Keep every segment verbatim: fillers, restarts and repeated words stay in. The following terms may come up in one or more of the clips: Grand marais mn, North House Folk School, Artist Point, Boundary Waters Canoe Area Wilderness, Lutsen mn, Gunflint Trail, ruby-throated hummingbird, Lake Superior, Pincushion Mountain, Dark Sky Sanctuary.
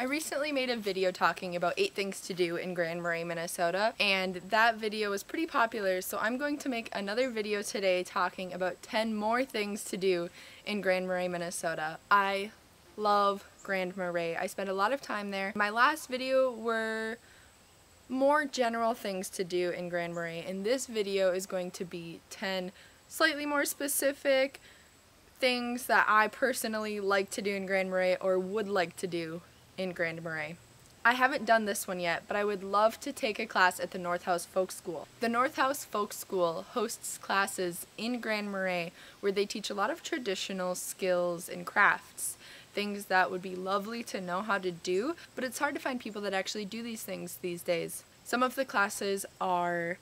I recently made a video talking about eight things to do in Grand Marais, Minnesota, and that video was pretty popular, so I'm going to make another video today talking about ten more things to do in Grand Marais, Minnesota. I love Grand Marais. I spend a lot of time there. My last video were more general things to do in Grand Marais, and this video is going to be ten slightly more specific things that I personally like to do in Grand Marais or would like to do in Grand Marais. I haven't done this one yet, but I would love to take a class at the North House Folk School. The North House Folk School hosts classes in Grand Marais where they teach a lot of traditional skills and crafts, things that would be lovely to know how to do, but it's hard to find people that actually do these things these days. Some of the classes are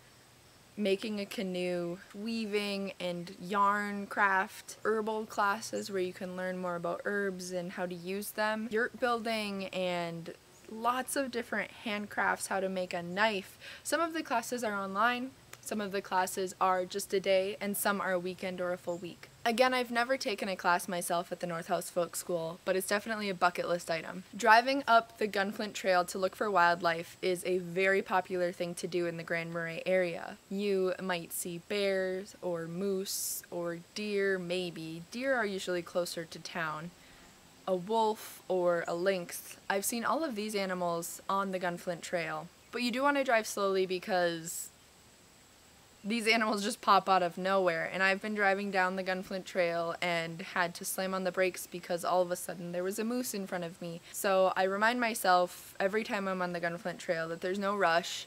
making a canoe, weaving and yarn craft, herbal classes where you can learn more about herbs and how to use them, yurt building, and lots of different handcrafts, how to make a knife. Some of the classes are online, some of the classes are just a day, and some are a weekend or a full week. Again, I've never taken a class myself at the North House Folk School, but it's definitely a bucket list item. Driving up the Gunflint Trail to look for wildlife is a very popular thing to do in the Grand Marais area. You might see bears or moose or deer, maybe. Deer are usually closer to town. A wolf or a lynx. I've seen all of these animals on the Gunflint Trail, but you do want to drive slowly because these animals just pop out of nowhere, and I've been driving down the Gunflint Trail and had to slam on the brakes because all of a sudden there was a moose in front of me. So I remind myself every time I'm on the Gunflint Trail that there's no rush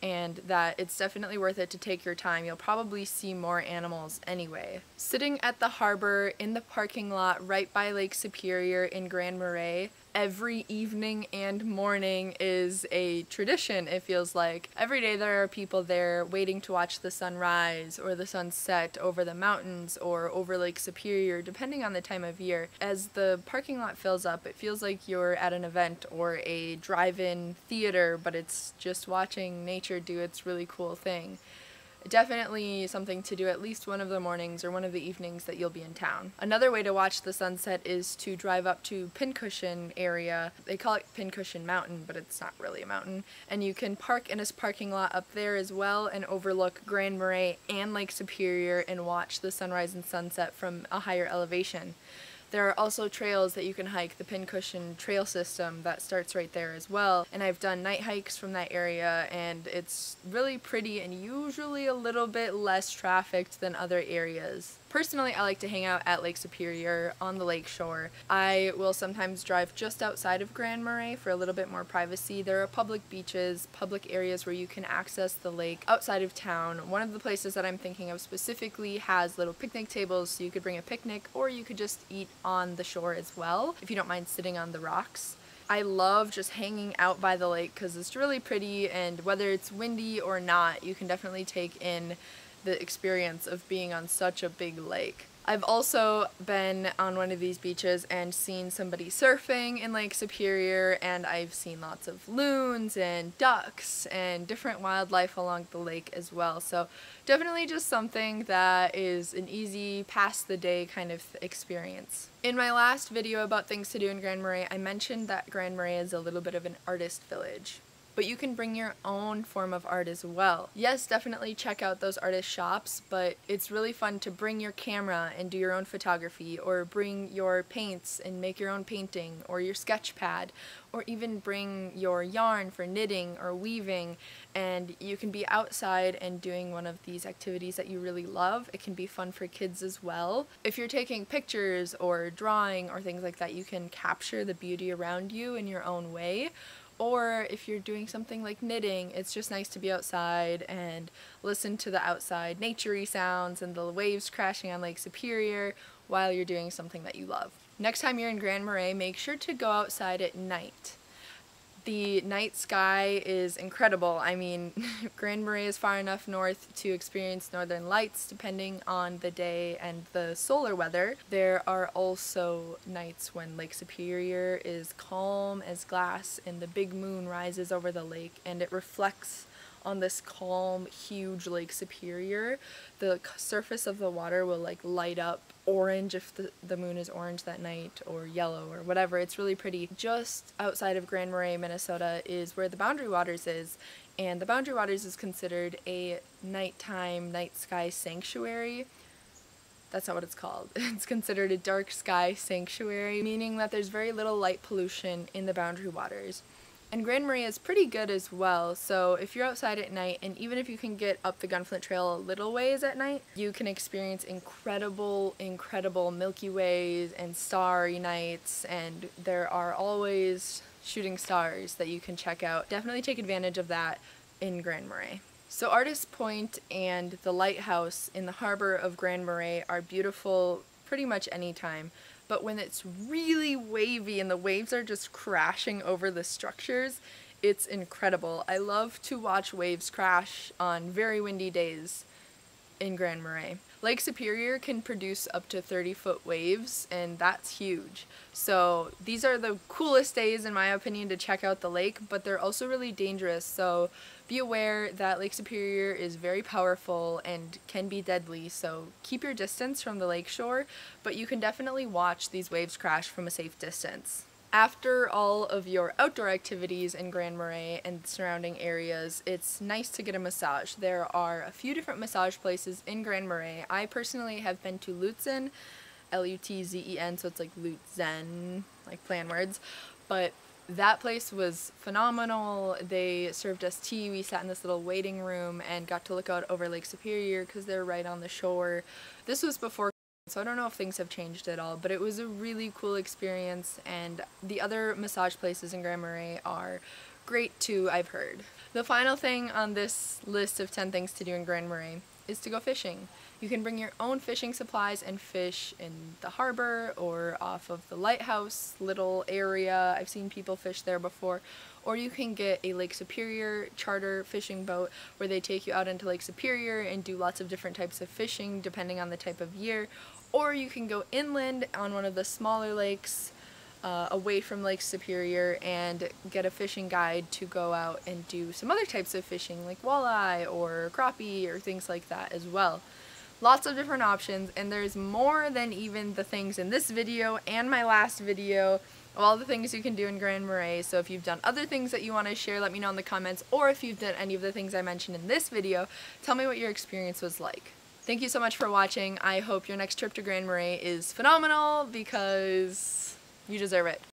and that it's definitely worth it to take your time. You'll probably see more animals anyway. Sitting at the harbor in the parking lot right by Lake Superior in Grand Marais every evening and morning is a tradition, it feels like. Every day there are people there waiting to watch the sunrise or the sunset over the mountains or over Lake Superior, depending on the time of year. As the parking lot fills up, it feels like you're at an event or a drive-in theater, but it's just watching nature do its really cool thing. Definitely something to do at least one of the mornings or one of the evenings that you'll be in town. Another way to watch the sunset is to drive up to Pincushion area. They call it Pincushion Mountain, but it's not really a mountain. And you can park in this parking lot up there as well and overlook Grand Marais and Lake Superior and watch the sunrise and sunset from a higher elevation. There are also trails that you can hike, the Pincushion Trail system that starts right there as well, and I've done night hikes from that area, and it's really pretty and usually a little bit less trafficked than other areas. Personally, I like to hang out at Lake Superior on the lake shore. I will sometimes drive just outside of Grand Marais for a little bit more privacy. There are public beaches, public areas where you can access the lake outside of town. One of the places that I'm thinking of specifically has little picnic tables, so you could bring a picnic or you could just eat on the shore as well, if you don't mind sitting on the rocks. I love just hanging out by the lake because it's really pretty, and whether it's windy or not, you can definitely take in the experience of being on such a big lake. I've also been on one of these beaches and seen somebody surfing in Lake Superior, and I've seen lots of loons and ducks and different wildlife along the lake as well. So definitely just something that is an easy pass the day kind of experience. In my last video about things to do in Grand Marais, I mentioned that Grand Marais is a little bit of an artist village, but you can bring your own form of art as well. Yes, definitely check out those artist shops, but it's really fun to bring your camera and do your own photography, or bring your paints and make your own painting, or your sketch pad, or even bring your yarn for knitting or weaving, and you can be outside and doing one of these activities that you really love. It can be fun for kids as well. If you're taking pictures or drawing or things like that, you can capture the beauty around you in your own way. Or if you're doing something like knitting, it's just nice to be outside and listen to the outside nature-y sounds and the waves crashing on Lake Superior while you're doing something that you love. Next time you're in Grand Marais, make sure to go outside at night. The night sky is incredible. I mean, Grand Marais is far enough north to experience northern lights depending on the day and the solar weather. There are also nights when Lake Superior is calm as glass and the big moon rises over the lake and it reflects on this calm, huge Lake Superior, the surface of the water will like light up orange if the, the moon is orange that night, or yellow or whatever. It's really pretty. Just outside of Grand Marais, Minnesota is where the Boundary Waters is, and the Boundary Waters is considered a nighttime, night sky sanctuary. That's not what it's called. It's considered a dark sky sanctuary, meaning that there's very little light pollution in the Boundary Waters. And Grand Marais is pretty good as well, so if you're outside at night, and even if you can get up the Gunflint Trail a little ways at night, you can experience incredible, incredible Milky Ways and starry nights, and there are always shooting stars that you can check out. Definitely take advantage of that in Grand Marais. So Artist Point and the lighthouse in the harbor of Grand Marais are beautiful pretty much any time. But when it's really wavy and the waves are just crashing over the structures, it's incredible. I love to watch waves crash on very windy days in Grand Marais. Lake Superior can produce up to thirty foot waves, and that's huge. So these are the coolest days, in my opinion, to check out the lake, but they're also really dangerous, so be aware that Lake Superior is very powerful and can be deadly, so keep your distance from the lake shore, but you can definitely watch these waves crash from a safe distance. After all of your outdoor activities in Grand Marais and surrounding areas, it's nice to get a massage. There are a few different massage places in Grand Marais. I personally have been to Lutsen, L U T Z E N, so it's like Lutsen, like plan words, but that place was phenomenal. They served us tea, we sat in this little waiting room and got to look out over Lake Superior because they're right on the shore. This was before, so I don't know if things have changed at all, but it was a really cool experience, and the other massage places in Grand Marais are great too, I've heard. The final thing on this list of ten things to do in Grand Marais is to go fishing. You can bring your own fishing supplies and fish in the harbor or off of the lighthouse little area. I've seen people fish there before. Or you can get a Lake Superior charter fishing boat where they take you out into Lake Superior and do lots of different types of fishing depending on the type of year. Or you can go inland on one of the smaller lakes uh, away from Lake Superior and get a fishing guide to go out and do some other types of fishing like walleye or crappie or things like that as well. Lots of different options, and there's more than even the things in this video and my last video of all the things you can do in Grand Marais. So if you've done other things that you want to share, let me know in the comments, or if you've done any of the things I mentioned in this video, tell me what your experience was like. Thank you so much for watching. I hope your next trip to Grand Marais is phenomenal because you deserve it.